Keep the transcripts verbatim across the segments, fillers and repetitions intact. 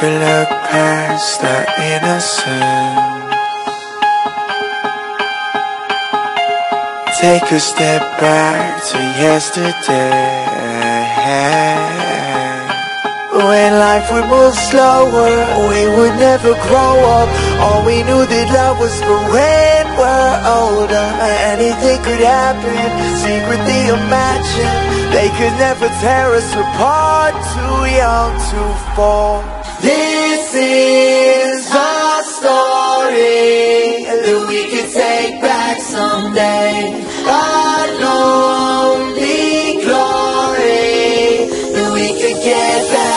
could look past our innocence, take a step back to yesterday, when life would move slower, we would never grow up. All we knew that love was for when we're older. Anything could happen, secretly imagine they could never tear us apart, too young to fall. This is our story that we could take back someday. Our lonely glory that we could get back.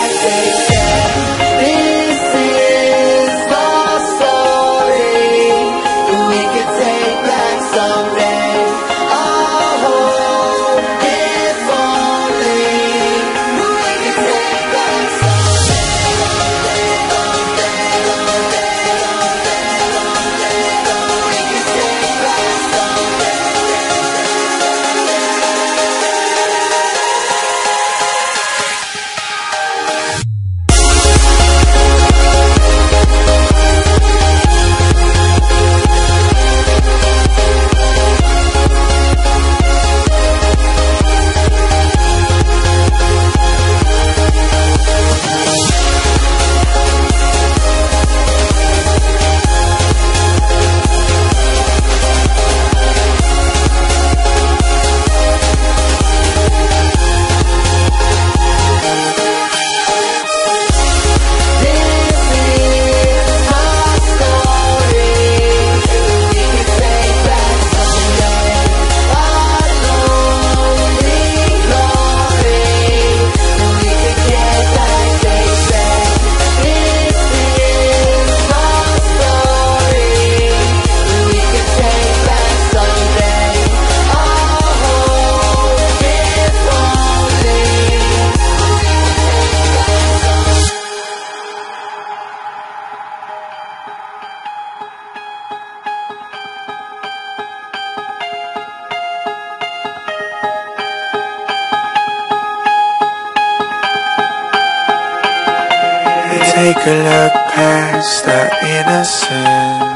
Take a look past our innocence,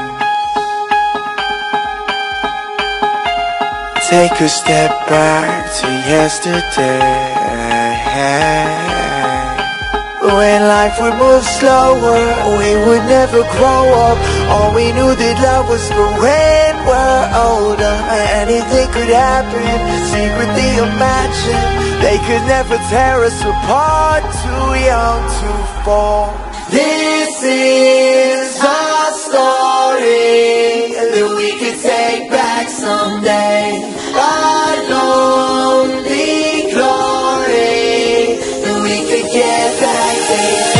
take a step back to yesterday, when life would move slower, we would never grow up. All we knew that love was for when we're older. Anything could happen, secretly imagine they could never tear us apart, too young to fall. This is our story that we could take back someday. Our lonely glory that we could get back today.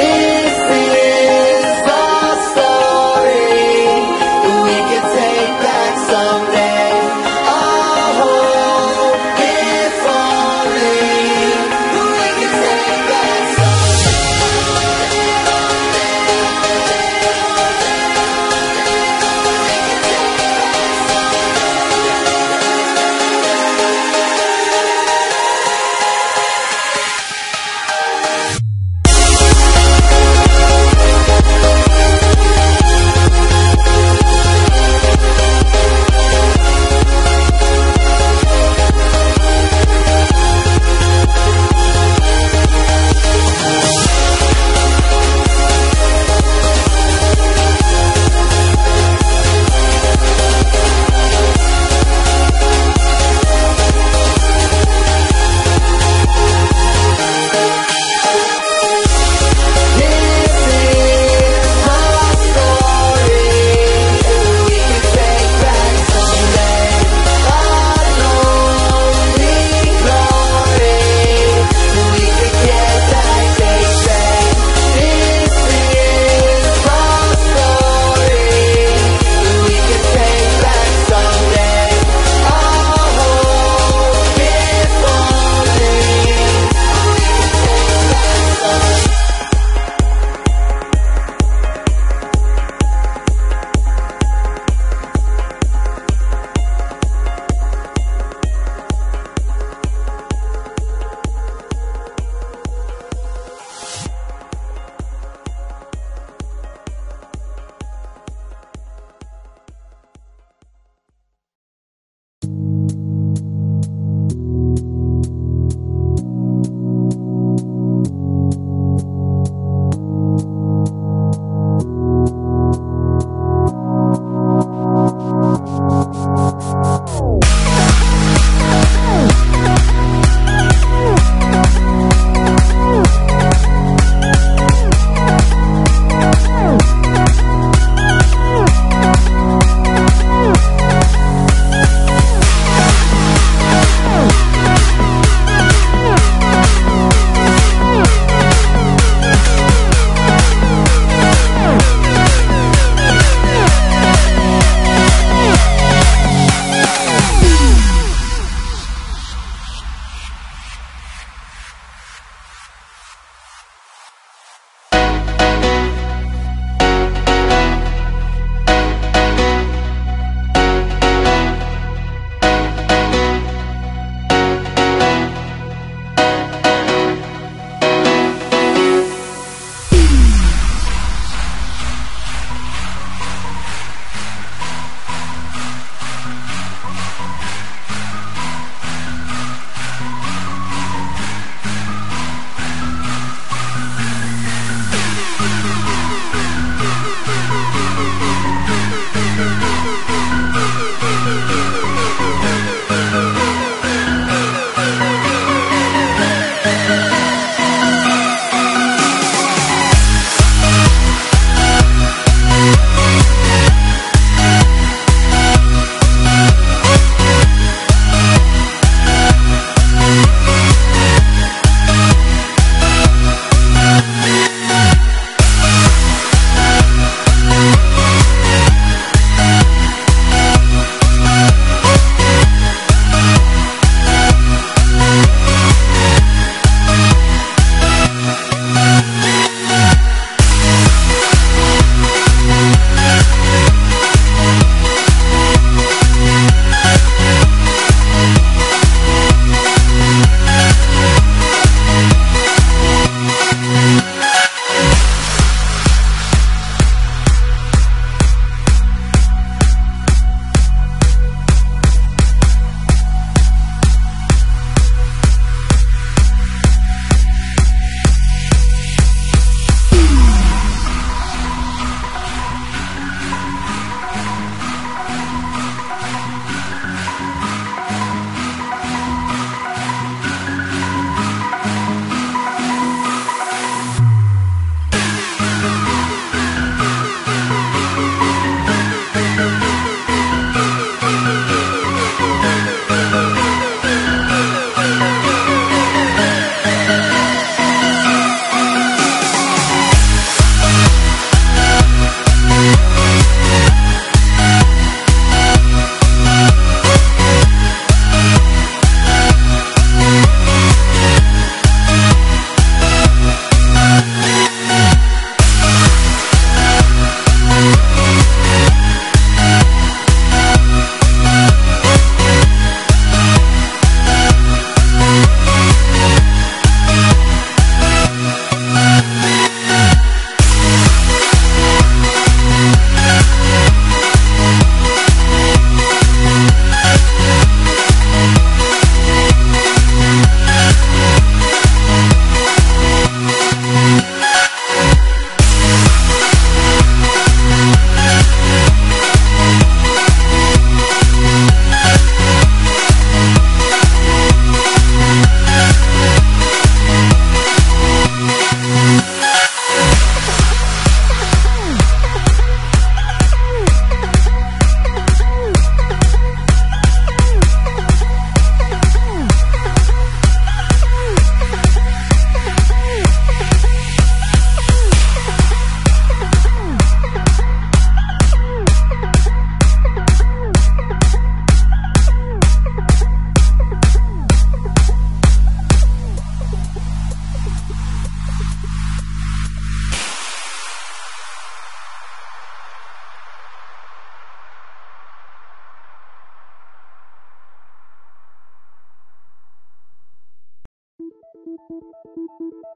This is our story that we could take back someday.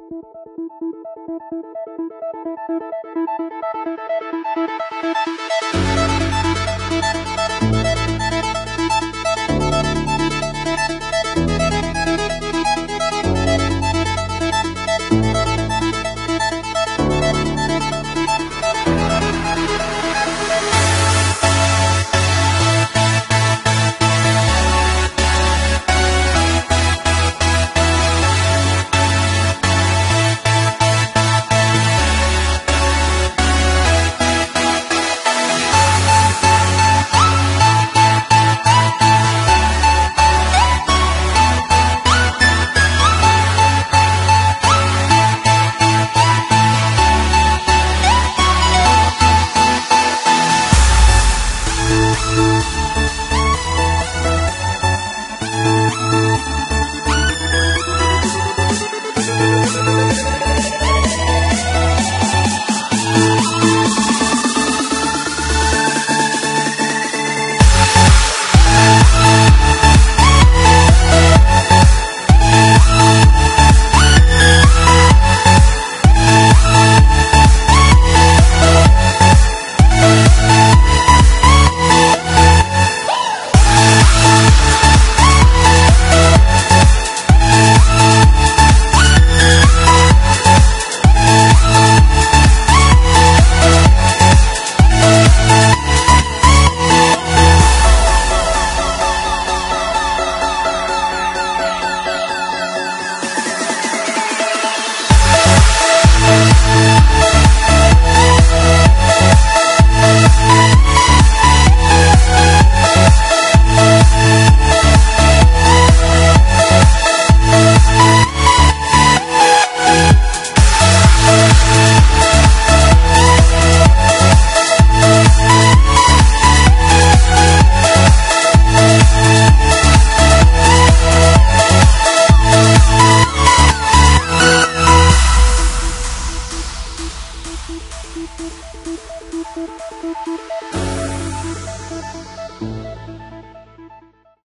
Thank you.